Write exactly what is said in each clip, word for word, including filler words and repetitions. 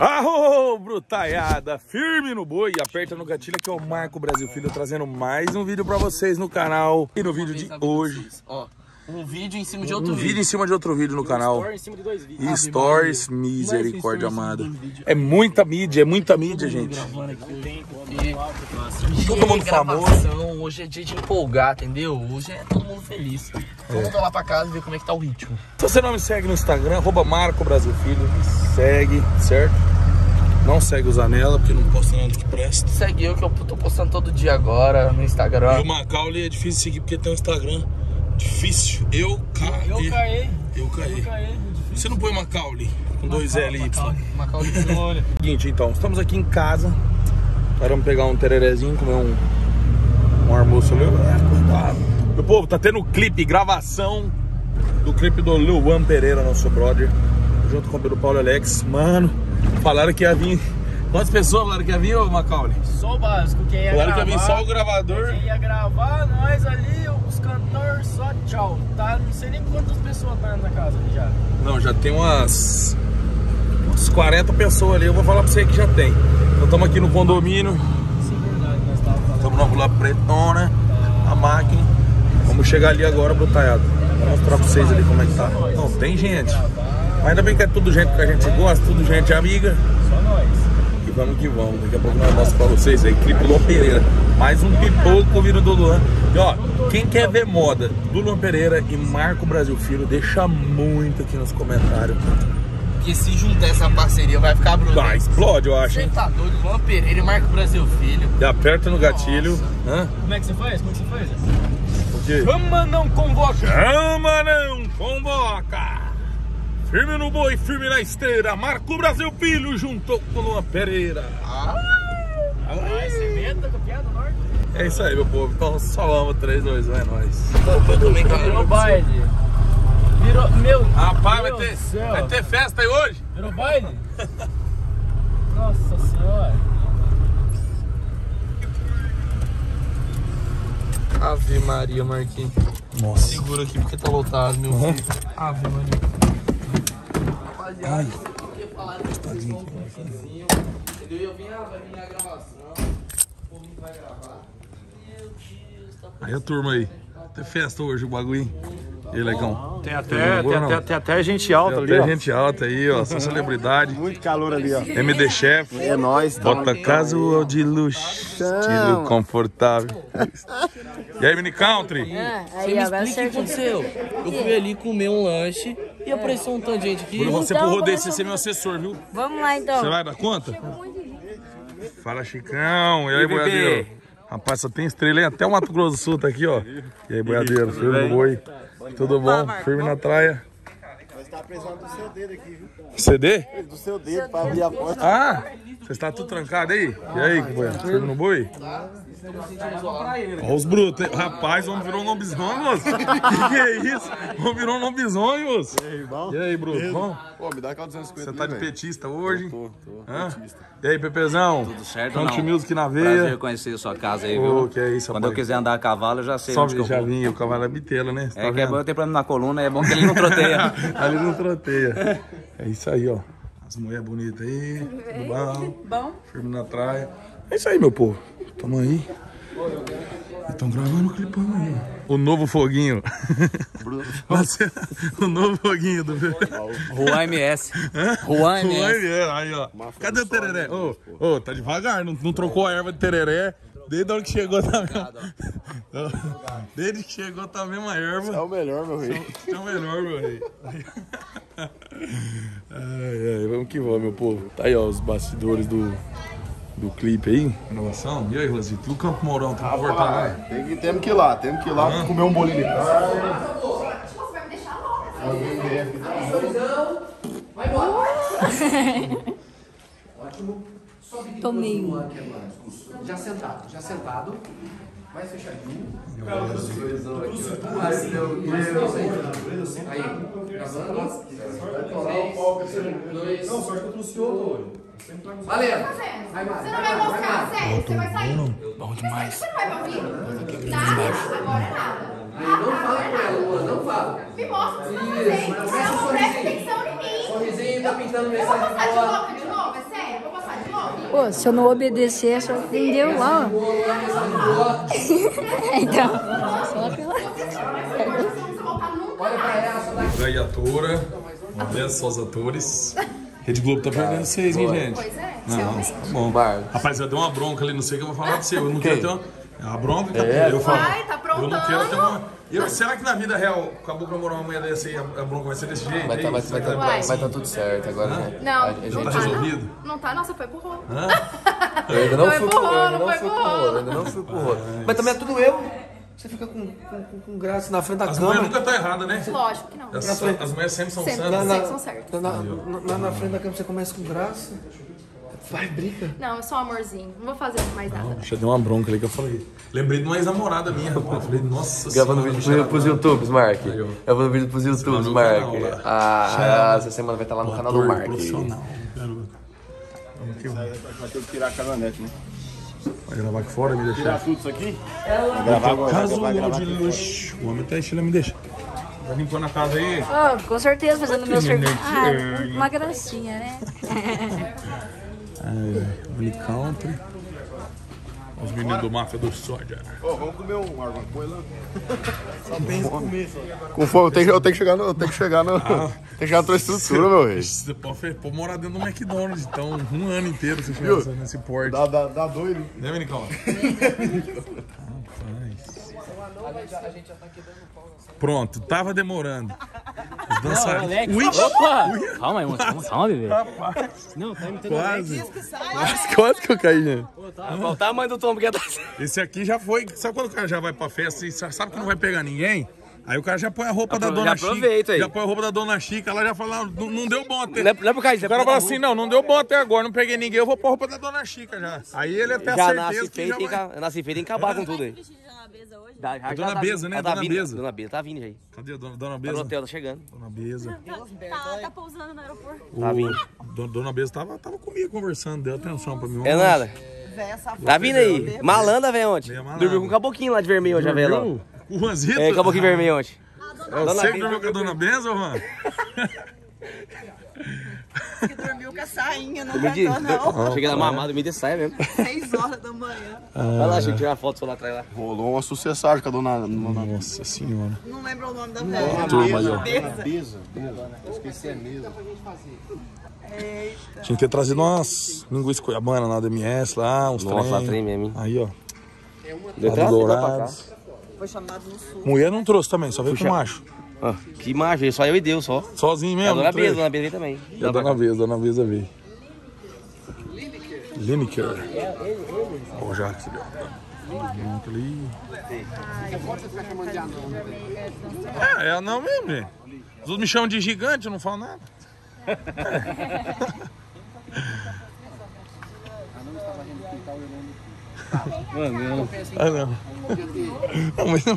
Arro, brutaiada, firme no boi e aperta no gatilho, que é o Marco Brasil Filho trazendo mais um vídeo pra vocês no canal. E no vídeo de hoje, ó, um vídeo em cima de outro vídeo. Um vídeo em cima de outro vídeo no canal. Stories em cima de dois vídeos. E stories, misericórdia amada. É muita mídia, é muita mídia, gente. Todo mundo famoso. Hoje é dia de empolgar, entendeu? Hoje é todo mundo feliz. Vamos lá pra casa e ver como é que tá o ritmo. Se você não me segue no Instagram, arroba Marco Brasil Filho, segue, certo? Não segue os anela, porque não posta nada que presta. Segue eu, que eu tô postando todo dia agora no Instagram. E o Macaulay é difícil seguir, porque tem um Instagram difícil. Eu caí. Eu caí. Eu caí. Você não põe Macaulay com dois L y. Macaulay. Seguinte, então, estamos aqui em casa. Agora vamos pegar um tererezinho, comer um, um almoço ali. Meu povo, tá tendo clipe, gravação do clipe do Luan Pereira, nosso brother, junto com o Pedro Paulo Alex. Mano, falaram que ia vir. Quantas pessoas falaram que ia vir, ô Macaulay? Só o básico, quem ia falaram gravar. Falaram que ia vir só o gravador. Quem ia gravar, nós ali, os cantores, só tchau. Tá? Não sei nem quantas pessoas tá na casa ali já. Não, já tem umas, umas quarenta pessoas ali, eu vou falar pra você que já tem. Então estamos aqui no condomínio. Sim, verdade, nós tava falando. Estamos na Mula Preta, né? A máquina. Vamos chegar ali agora, brutaiado. Vou mostrar pra vocês ali como é que tá. Não, tem gente. Mas ainda bem que é tudo gente que a gente gosta, tudo gente amiga. Só nós. E vamos que vamos. Daqui a pouco nós mostro pra vocês aí. Clipe Luan Pereira. Mais um pipoco vindo do Luan. E ó, quem quer ver moda do Luan Pereira e Marco Brasil Filho, deixa muito aqui nos comentários. Porque se juntar essa parceria vai ficar brutal. Vai, explode, eu acho. Você tá doido, Luan Pereira e Marco Brasil Filho. E aperta no gatilho. Hã? Como é que você faz? Como é que você faz? O quê? Chama não convoca. Chama não convoca. Firme no boi, firme na esteira, Marco Brasil Filho juntou com Luan Pereira. Ah, é isso aí, meu povo. Então salamos, três, dois, um, é nóis. Virou baile. Virou, meu rapaz, meu vai, ter, céu. vai ter festa aí hoje? Virou baile? Nossa senhora. Ave Maria, Marquinhos. Nossa. Segura aqui porque tá lotado, meu uhum. filho. Ave Maria. Ai, tadinho. Eu vim a gravação, o povo vai gravar. Meu Deus, tá. Aí a turma aí. Tem festa hoje o bagulho. E aí, Leicão? Tem até, tem, até, tem até gente alta tem ali. Tem até ó. gente alta aí, ó. São celebridade. Muito calor ali, ó. M D Chef. É nóis, bota caso ao de luxo. Estilo confortável. E aí, mini country? É, aí, você me explica o que aconteceu. Eu fui ali comer um lanche. E apareceu um tanto de gente aqui. Por você então, pro rodeio, você ser meu assessor, viu? Vamos lá, então. Você vai dar conta? Fala, Chicão. E aí, boiadeiro? Rapaz, só tem estrela, hein? Até o Mato Grosso do Sul tá aqui, ó. E aí, boiadeiro? Firme no boi. Tudo bom? Firme na traia. Você tá precisando do seu dedo aqui, viu? C D? Do seu dedo, pra abrir a porta. Ah, você está tudo trancado aí? E aí, boiadeiro? Firme no boi? Olha os brutos, hein? Rapaz, o homem virou um lobisomem, moço. Que que é isso? O homem virou um lobisomem, moço. E aí, bom? E aí, Bruno? Bom? Pô, me dá aquela duzentos e cinquenta. Você tá de petista hoje? Tô, tô, tô. Hã? Petista. E aí, Pepezão? Tudo certo, não? Country Music na veia. Prazer reconhecer a sua casa aí, viu? Oh, que é isso, Quando rapaz. eu quiser andar a cavalo, eu já sei. Só que eu já vim, o cavalo é bitelo, né? Você é tá que vendo? é bom eu ter problema na coluna, é bom que ele não troteia. Ele não troteia. É isso aí, ó. As mulheres bonitas aí, tudo bom? Bom. Firme na traia. É isso aí, meu povo. Tamo aí. Estão gravando o clipão aí. O novo foguinho. o novo foguinho do... Juan M S. Juan M S. Aí, ó. Cadê o tereré? Ô, oh, oh, tá devagar. Não, não trocou a erva de tereré. Desde a hora que chegou tá mesma... Desde que chegou tá a mesma erva. É o melhor, meu rei. É o melhor, meu rei. Ai, ai, vamos que vamos, meu povo. Tá aí, ó, os bastidores do... do clipe aí, inovação. E aí, Rosito, o Campo Mourão tem que ah, voltar lá. Tem que, temos que ir lá, temos que ir lá uhum. comer um bolinho de carne. Vai embora. Tomei um. Já sentado, já sentado. Vai fechadinho. Aí, não, sorte que eu trouxe outro olho. Valeu! Vai, vai. Você não vai mostrar, sério, você vai sair. Bom demais. Você não vai me ouvir? Nada, agora é nada. Não fala com ela, Luan, não fala. Me mostra o que você tá fazendo. Não presta atenção em mim. Sorrisinho tá pintando mensagem. Eu vou passar de novo, de novo, é sério. Pô, se eu não obedecer, só vendeu lá, ó. Então, só pela... Gladiatora, abençoa os atores. Rede Globo tá perdendo vocês, hein, gente? Pois é, realmente. Bom, rapaz, eu dei uma bronca ali, não sei o que eu vou falar pra você. Eu não quero ter uma... A bronca que é, eu falo. Ai, tá aprontando. Eu não quero ter uma... Eu, será que na vida real, acabou pra morar uma mulher dessa aí, a bronca vai ser desse jeito? Vai estar tá, vai, vai, vai, vai tá tudo certo agora, não, né? Não, a, a gente não tá resolvido? Não, não tá, não, você foi pro rolo. Eu ainda não, não fui pro rolo, não fui pro rolo, ainda não fui pro rolo. Mas também é tudo eu. Você fica com, com, com graça na frente da as câmera. As mulheres nunca tá errada, né? Lógico que não. As, as mulheres sempre são certas. Sempre, sempre são certas. Na, na, na, na frente da câmera você começa com graça. Vai, briga. Não, eu sou um amorzinho. Não vou fazer mais nada. Deixa eu dar uma bronca ali que eu falei. Lembrei de uma ex-namorada minha. Eu falei, nossa Gravando senhora, vídeo pro, pros YouTubes, Mark. Eu. Gravando vídeo pros YouTubes, no Mark. Canal, ah, essa semana vai estar lá no canal do Mark. Profissional. Vai ter que tirar a caminhonete, né? Vai gravar aqui fora, me deixar. Tirar tudo isso aqui? Vai gravar agora. Casual de luxo. O homem tá enchendo, me deixa. Tá limpando a casa aí? Oh, com certeza, fazendo meu serviço. Ah, uma gracinha, né? Bonito country. Os meninos do Máfia do Soja. Ô, vamos comer um alguma coisa lá? Só pensa comer, só. Com fome, eu tenho que chegar no. Tem que chegar no. Ah, tem que chegar na tua estrutura, meu rei. Você pode, pode morar dentro do McDonald's, então, um ano inteiro você fica nesse porte. Dá, dá, dá doido. Né, Minicão? Rapaz. A gente já tá quebrando o pau. Pronto, tava demorando. Os dançarinos. Ui! Opa! Ui. Calma aí, moça. Calma, bebê. Rapaz. Não, tá me quase. Quase, quase que eu caí, gente. Pô, tá, ah. Tá a mãe do Tom, porque tá... Esse aqui já foi. Sabe quando o cara já vai pra festa e sabe que não vai pegar ninguém? Aí o cara já põe a roupa já da dona Chica. Aproveita aí. Já põe a roupa da dona Chica. Ela já fala, não, não deu bom até. Lembra pro Caís? O cara fala assim, não, não deu bom até agora. Não peguei ninguém, eu vou pôr a roupa da dona Chica já. Aí ele até já nasce feito, já vai... Já nasce feito, tem que acabar com tudo aí. Da, a dona tá Beza, vindo, né? Tá dona vindo, Beza. Dona Beza tá vindo aí. Cadê a dona, dona Beza? Tá no hotel, tá chegando. Dona Beza. Tá, tá pousando no aeroporto. O, tá vindo. Dona, dona Beza tava, tava comigo conversando, deu atenção pra mim. É nada. Tá vindo aí. Malanda, velho, ontem. Dormiu com um caboquinho lá de vermelho hoje, a velha lá. O Juanzito? É, caboquinho vermelho ontem. É, você que dormiu com a dona Beza, mano? Que dormiu com a sainha, não cantou não. Cheguei na mamada, me dei saia mesmo. seis horas da manhã. Ah, vai lá, gente, tirar a foto lá atrás lá. Rolou uma sucessagem com a dona... Nossa senhora. Não lembro o nome da velha. Turma Beza. Esqueci a mesa. Eita. Tinha que ter trazido umas linguiça cuiabana na D M S lá, uns trem. Nossa, lá trem mesmo, hein? Aí, ó. Letrado dourado. Foi chamado no sul. Mulher não trouxe também, só veio com macho. Ah, que imagem, só eu e Deus, só. Sozinho mesmo? E a dona Beza, dona Beza também. E a dona Beza, dona Beza veio. Lineker. Ó, já recebeu. É, é anão mesmo, velho. Os outros me chamam de gigante, eu não falo nada. Mano, não. Ah, não. Não, mas não.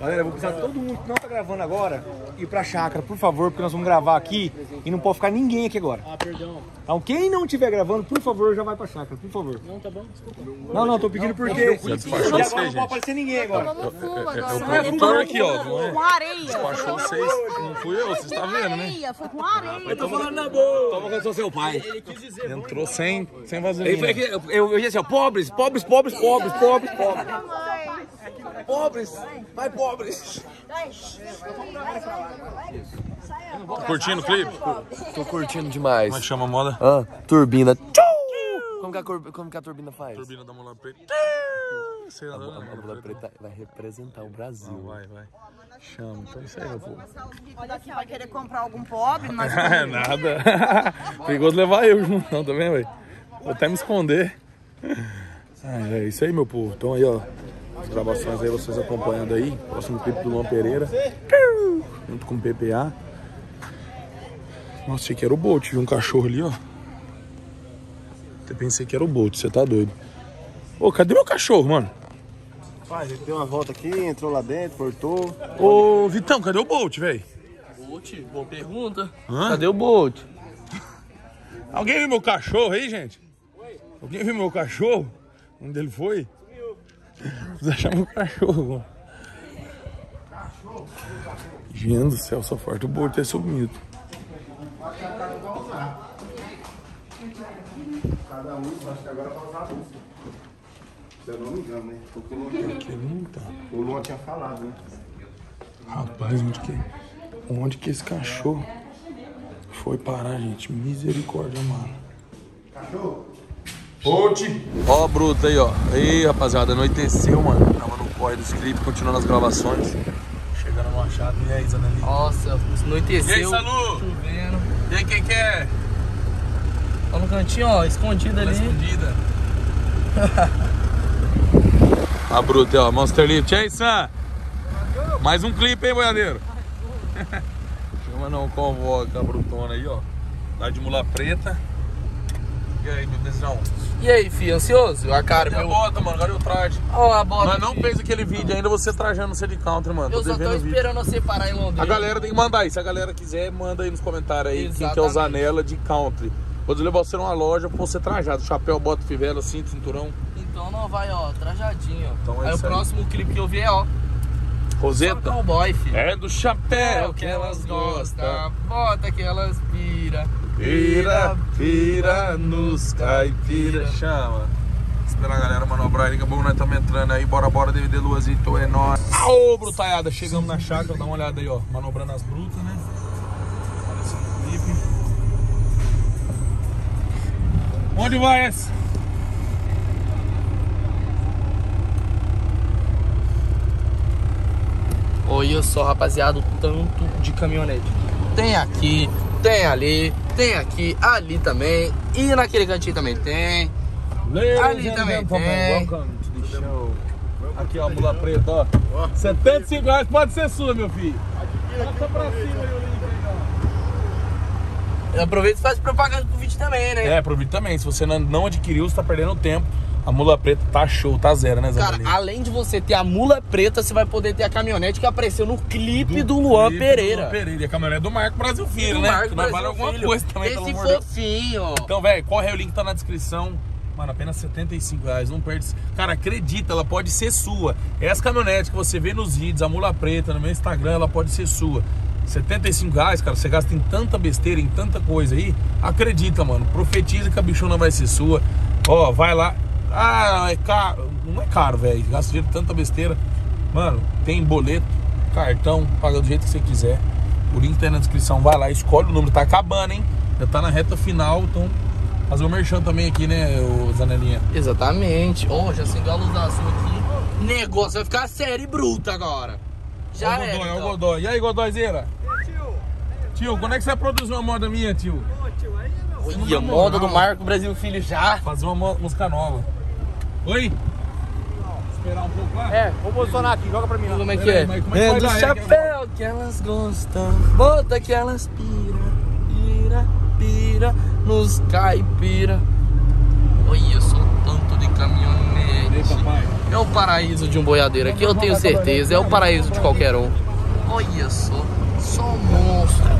Galera, eu vou precisar de todo mundo que não tá gravando agora ir pra chácara, por favor, porque nós vamos gravar aqui e não pode ficar ninguém aqui agora. Ah, perdão. Então, quem não estiver gravando, por favor, já vai pra chácara, por favor. Não, tá bom, desculpa. Não, não, tô pedindo porque agora não pode aparecer ninguém agora. Eu tô tomando fumo agora. Eu tô aqui, ó. Com areia. Despachou vocês, não fui eu, vocês tá vendo, né? Foi com areia. Eu tô falando na boa. Toma que eu sou seu pai. Ele quis dizer. Entrou sem vaselina. Eu ia assim, ó, pobres, pobres, pobres, pobres, pobres, pobres. Pobres, vai pobres. Tá curtindo o clipe? Tô curtindo demais. Como é que chama a moda? Ah, turbina. Como que, a, como que a turbina faz? Turbina da Mula Preta. Sei lá, a, a, a Mula Preta vai representar o Brasil. Ah, vai, vai. Chama, então isso aí, meu povo. Olha aqui, vai querer comprar algum pobre? Mas... é nada. Perigoso levar eu junto, não, tá vendo, velho? Vou até me esconder. Ah, é isso aí, meu povo. Então aí, ó. As gravações aí, vocês acompanhando aí. Próximo clipe do Luan Pereira. Junto com o P P A. Nossa, achei que era o Bolt. Vi um cachorro ali, ó. Até pensei que era o Bolt, você tá doido. Ô, cadê meu cachorro, mano? Pai, ele deu uma volta aqui, entrou lá dentro, cortou. Ô, Vitão, cadê o Bolt, velho? Bolt? Boa pergunta. Hã? Cadê o Bolt? Alguém viu meu cachorro aí, gente? Oi? Alguém viu meu cachorro? Onde ele foi? Precisa achar meu cachorro. Gente do céu, só forte o boi ter sumido. Cada um, acho que agora vai usar a luz. Se eu não me engano, né? Porque o Luan tinha falado, né? Rapaz, onde que, onde que esse cachorro foi parar, gente? Misericórdia, mano. Cachorro? Ponte! Ó, bruto aí, ó. Aí, rapaziada, anoiteceu, mano. Tava no corre dos clipes, continuando as gravações. Chegando no Machado. E aí, Zanelli? Nossa, anoiteceu. E aí, Salu? Chovendo. E aí, quem que é? Tá no cantinho, ó, escondida ali. Escondida. A bruta, ó, Monster Lift. E aí, Sam? Mais um clipe, hein, boiadeiro? Chama não, convoca a brutona aí, ó. Lá de Mula Preta. E aí, meu tesão? E aí, filho, ansioso? A cara, meu... bota, mano, agora eu traje. Ó, a bota. Mas não fez aquele vídeo não. Ainda você trajando o C D Country, mano. Eu tô só tô esperando você parar em Londrina. A galera tem que mandar aí. Se a galera quiser, manda aí nos comentários aí. Exatamente. Quem quer usar nela de country. Vou levar você numa loja pra você trajado. Chapéu, bota, fivela, cinto, cinturão. Então não vai, ó, trajadinho, ó. Então é aí o próximo clipe que eu vi é, ó, Roseta. Só cowboy, filho. É do chapéu é que, que elas gostam, gosta, bota que elas pira. Pira, pira nos caipira. Chama. Espera a galera manobrar aí, daqui a pouco nós estamos entrando aí. Bora, bora, D V D Luazito, é nóis. Ô, brutaiada, chegamos na chácara, dá uma olhada aí, ó. Manobrando as brutas, né? Onde vai essa? Olha só, rapaziada, o tanto de caminhonete. Tem aqui, tem ali, tem aqui, ali também. E naquele cantinho também tem. Ali também tem. Aqui, ó, a Mula Preta, ó. setenta e cinco reais, pode ser sua, meu filho. Passa pra cima, Yuri. Aproveita e faz propaganda pro vídeo também, né? É, pro vídeo também. Se você não adquiriu, você tá perdendo tempo. A Mula Preta tá show, tá zero, né, Zé? Cara, além de você ter a Mula Preta, você vai poder ter a caminhonete que apareceu no clipe do, do Luan clipe Pereira. Do Luan Pereira. E a caminhonete do Marco Brasil Filho, né? Marco Brasil Filho. Alguma coisa também, esse fofinho. Deus. Então, velho, corre aí, o link tá na descrição. Mano, apenas setenta e cinco reais, não perde. Cara, acredita, ela pode ser sua. Essa caminhonete que você vê nos vídeos, a Mula Preta, no meu Instagram, ela pode ser sua. setenta e cinco reais, cara, você gasta em tanta besteira, em tanta coisa aí. Acredita, mano, profetiza que a bichona vai ser sua. Ó, vai lá. Ah, é caro. Não é caro, velho. Gasta dinheiro em tanta besteira. Mano, tem boleto, cartão, paga do jeito que você quiser. O link tá aí na descrição, vai lá, escolhe o número. Tá acabando, hein? Já tá na reta final, então... Fazer o merchan também aqui, né, Zanelinha? Exatamente. Ó, oh, já acendeu a luz da azul aqui. Negócio vai ficar sério e bruto agora. Já é. Godói, é o Godói. E aí, Godóizeira? Tio, tio, quando é que você produziu uma moda minha, tio? Ô, tio, aí não. Oi, a moda do Marco Brasil Filho já. Fazer uma música nova. Oi? Esperar um pouco lá? É, vou posicionar aqui, joga pra mim lá. Como é que é? É do chapéu que elas gostam, bota que elas pira, pira, pira, nos caipira. Olha só o tanto de caminhonete. É o paraíso de um boiadeiro aqui, eu tenho certeza. É o paraíso de qualquer um. Olha só, só monstro,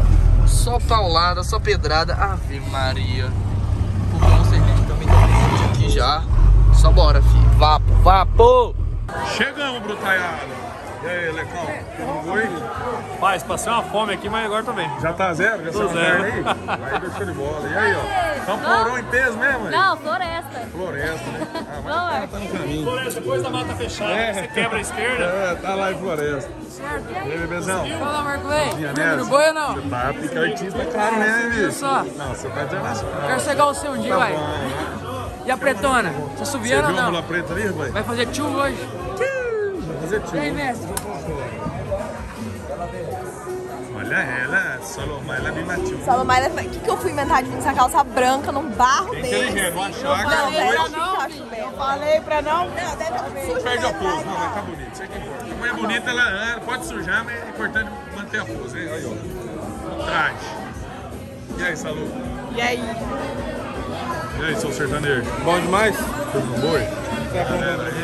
só paulada, só pedrada. Ave Maria. O bom serviço também tá presente aqui já. Só bora, filho. Vapo, vapo. Chegamos, brutaiada. E aí, Lecão? É, Paz, passei uma fome aqui, mas agora também. Já tá zero? Já saiu zero aí? Aí deu show de bola. E aí, ó? Campo Mourão em peso mesmo? Aí? Não, floresta. Floresta, né? Ah, mas não, tá, tá no caminho. Floresta, depois da mata fechada, é. Você quebra a esquerda. É, tá lá em floresta. E aí, bebezão? Fala, Marco, vem. Tudo bom ou não? Você tá pica artista, claro, né, bicho? Só. Não, você tá de relação. Quero chegar o seu dia, tá vai. Bom, e a pretona? Você subiu ou não? Você viu a Mula Preta ali, vai? Vai fazer tio hoje. E aí, mestre? Olha ela, Salomar, ela é bem matilda. Salomar, o que que eu fui inventar de vir com essa calça branca num barro desse? Tem que ligar, uma chácara. Não, não, não, não, não falei pra não. Não, deve não sujar. Perde a pose, não, mas tá bonito, isso aqui importa. A mulher bonita, ela pode sujar, mas é importante manter a pose, hein? Olha, ó. Traje. E aí, Salomar? E aí? E aí, seu sertanejo? Bom demais? Tudo bom? Galera, aí,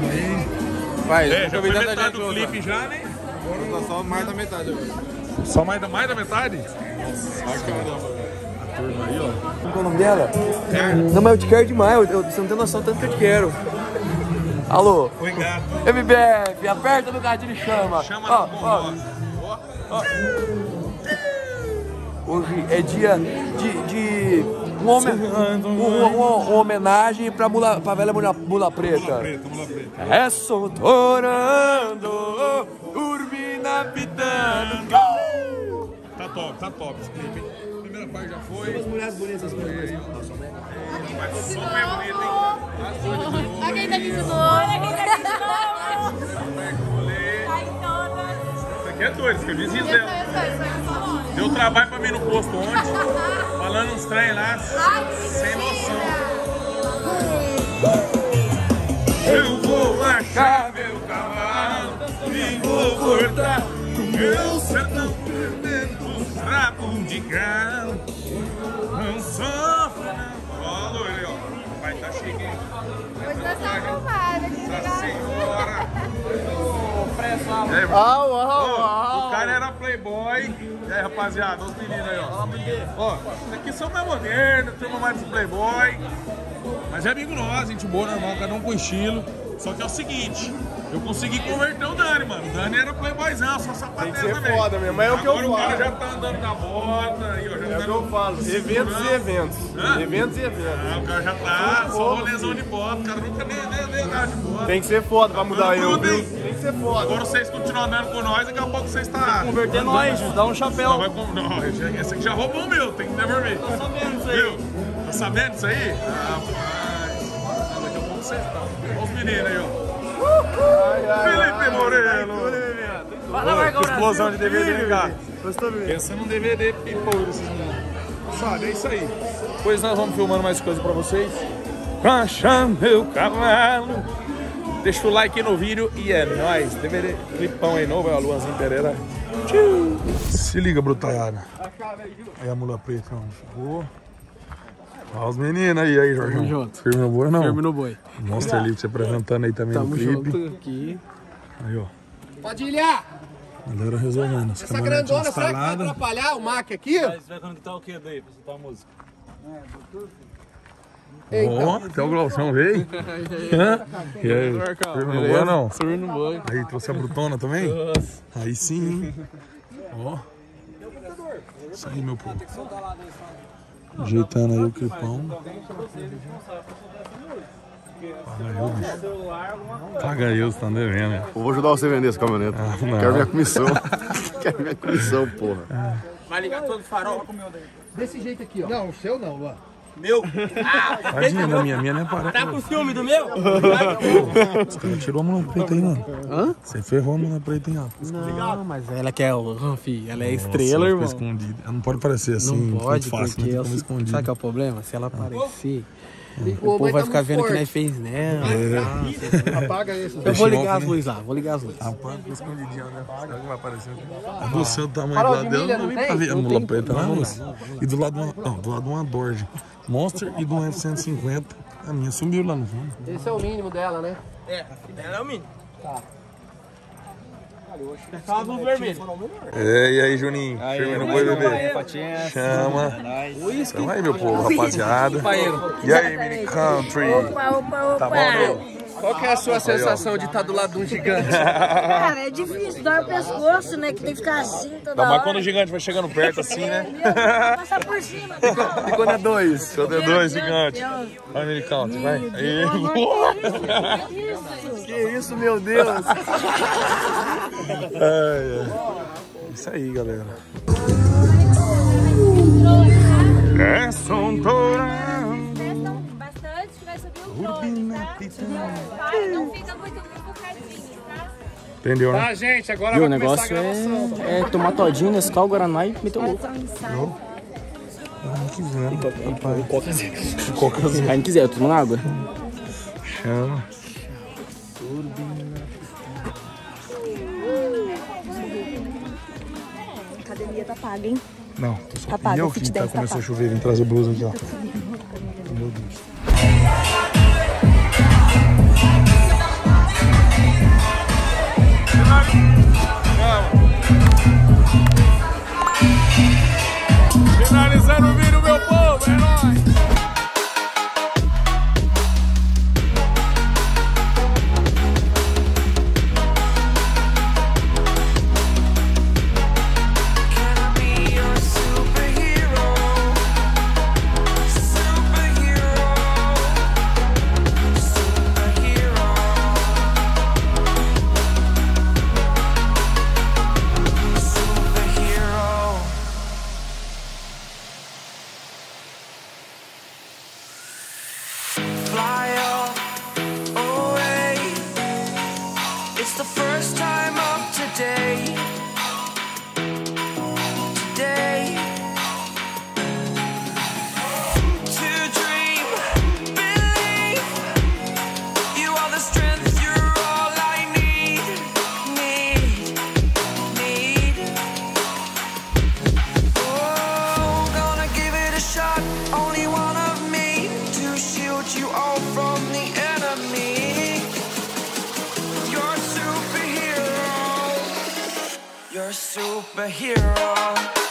comigo. Vai, é, já foi metade do clipe já, né? Agora só mais da metade agora. Só mais da, mais da metade? A turma aí, ó. Qual é o nome dela? É. Não, mas eu te quero demais, eu, eu, você não tem noção tanto que eu te quero. Alô? Oi, gato. M B F, aperta no gatilho e chama. Chama ó, ó. Ó. Ó. Hoje é dia de, de um homen... um, uma homenagem pra, mula, pra velha Mula, Mula Preta. Mula Preta, Mula Preta. É soltorando, turbina pitando. Tá top, tá top esse clipe, hein? Primeira parte já foi. São as mulheres bonitas, as mulheres. Só é bonita, hein? Olha quem tá aqui de novo! Olha quem tá aqui de novo! Ai, todas! Isso aqui é doido, isso aqui é vizinho dela. Deu trabalho pra mim no posto ontem, falando uns trem lá, sem noção. Eu vou achar meu cavalo e vou cortar o meu sertão, perdendo os rabos de galo. Não sofre, não. Olha ele, ó. Vai, tá cheguei. Hoje nós estamos arrumados aqui. Nossa senhora! Au, au, au! O cara era playboy. E aí, rapaziada, olha os meninos aí, ó. Ó, isso aqui são mais modernos, tem uma mais de playboy. Mas é amigo nosso, gente boa, normal, cada um com estilo. Só que é o seguinte, eu consegui converter o Dani, mano. O Dani era playboyzão, só sapateiro também. Tem que ser foda mesmo, mas é o que eu falo. Agora o cara já tá andando na bota. Aí, ó, já é o que eu falo, eventos e eventos. Hã? Eventos e eventos. Ah, o cara já tá, só rolezão de bota. O cara nunca nem dá de bota. Tem que ser foda pra mudar eu, viu? Tem que ser foda. Agora vocês continuam andando com nós, daqui a pouco vocês tá... Converter nós, dá um chapéu. Não, vai com... não, esse aqui já roubou o meu, tem que devolver vermelho. Tá sabendo isso aí. Viu? Tá sabendo isso aí? Ah, rapaz. Daqui a pouco vocês estão. Olha os meninos aí, ó. Felipe Moreno! Fala, Marco Brasil! Explosão de D V D, cara. Pensa num D V D pipouro desses meninos. Sabe, é isso aí. Pois nós vamos filmando mais coisas pra vocês. Rancha meu cavalo. Deixa o like aí no vídeo e é nóis. D V D clipão aí novo, é o Luanzinho Pereira. Tchau! Se liga, brutalhada. Aí a Mula Preta, não ficou. Olha os meninos aí, aí, Jorge. Tamo junto. Firme no boi, não? Firme no boi. Mostra ali se apresentando aí também no clipe. Tamo junto aqui. Aí, ó. Pode ilhar! Galera resolvendo. Essa grandona, será que vai atrapalhar o Mac aqui? Você vai conectar o que daí pra soltar a música? É, doutor. Ó, até o Glaucão veio. E aí, firme no boi, não? Firme no boi. Aí, trouxe a brutona também? Aí sim, ó. Isso aí, meu povo. Ajeitando aí o clipão. Paga eu, você tá devendo, né? Eu vou ajudar você a vender essa caminhonete. Ah, quero minha comissão. Quero minha comissão, porra. Ah. Vai ligar todo o farol. Desse jeito aqui, ó. Não, o seu não, Luan. Meu? Ah, tadinha da minha, minha nem aparece. Tá com ciúme do meu? Os caras tirou a Mula Preta aí, mano. Hã? Você ferrou a Mula Preta, hein, rapaz? Não, mas ela que é o Ranfi, ela é nossa, estrela, irmão. Escondida. Ela não pode aparecer assim, não pode, fácil, porque não escondida. Sabe que é o problema? Se ela aparecer, ah. o, o povo vai, vai ficar vendo forte. Que nós fez nela. É. É. Apaga isso. Eu vou ligar as luzes lá, vou ligar as luzes. Apaga com escondidinha, né? Será que vai aparecer? Ah. Do seu tamanho lá dela, não vem pra ver a Mula Preta na luz. E do lado de uma Dodge. Monster e do F cento e cinquenta, a minha sumiu lá no fundo. Esse é o mínimo dela, né? É, ela é o mínimo. Tá. É, e aí, Juninho? Aí, firme no boi, bebê? Chama. Então aí, meu povo, rapaziada. E aí, mini country? Opa, opa, opa. Tá bom, meu? Qual que é a sua sensação de estar do lado de um gigante? Cara, é difícil, dói o pescoço, né? Que tem que ficar assim toda hora. Mas quando o gigante vai chegando perto assim, né? Passar por cima. E quando é dois? Quando é dois, gigante. Vai, mini country, vai. Que isso, meu Deus. É isso aí, galera. É bastante que vai subir o clone, tá? Não fica muito bocadinho, tá? Entendeu, né? Tá, gente, agora o negócio é tomar todinho, Nescau, Guaraná e meter o louco. Quem quiser, eu tomo na água. Chama. Tá paga, hein? Não, tô só... Tá paga, e eu que tá, começou tá a chover, vim trazer blusa aqui, ó. Meu Deus. Finalizando o vídeo, meu povo, é nóis! You're a superhero.